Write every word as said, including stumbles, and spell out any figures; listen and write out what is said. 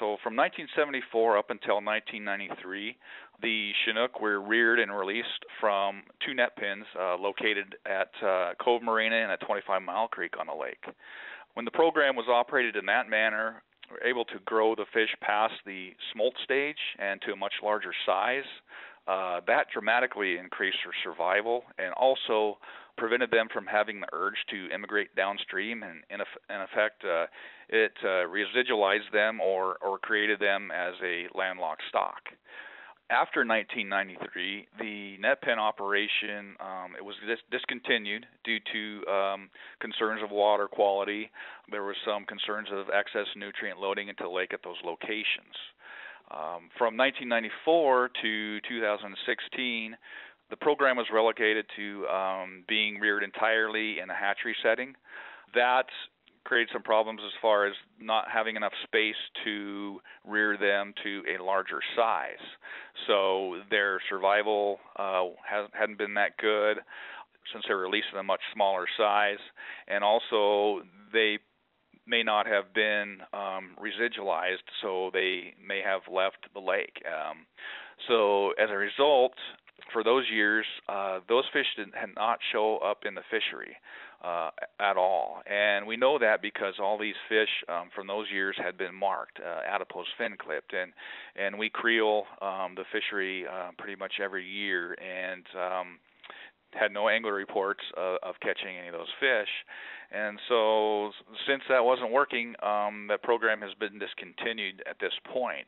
So from nineteen seventy-four up until nineteen ninety-three, the Chinook were reared and released from two net pens uh, located at uh, Cove Marina and at twenty-five Mile Creek on the lake. When the program was operated in that manner, we were able to grow the fish past the smolt stage and to a much larger size. Uh, that dramatically increased their survival and also prevented them from having the urge to immigrate downstream, and in effect, uh, it uh, residualized them or, or created them as a landlocked stock. After nineteen ninety-three, the net pen operation um, it was dis discontinued due to um, concerns of water quality. There were some concerns of excess nutrient loading into the lake at those locations. Um, from nineteen ninety-four to two thousand sixteen, the program was relegated to um, being reared entirely in a hatchery setting. That created some problems as far as not having enough space to rear them to a larger size. So their survival uh, has, hadn't been that good since they were released in a much smaller size, and also they may not have been um, residualized, so they may have left the lake. Um, so as a result, for those years, uh, those fish did not show up in the fishery uh, at all. And we know that because all these fish um, from those years had been marked, uh, adipose fin clipped. And, and we creel um, the fishery uh, pretty much every year and um, had no angler reports of, of catching any of those fish. And so since that wasn't working, um, that program has been discontinued at this point.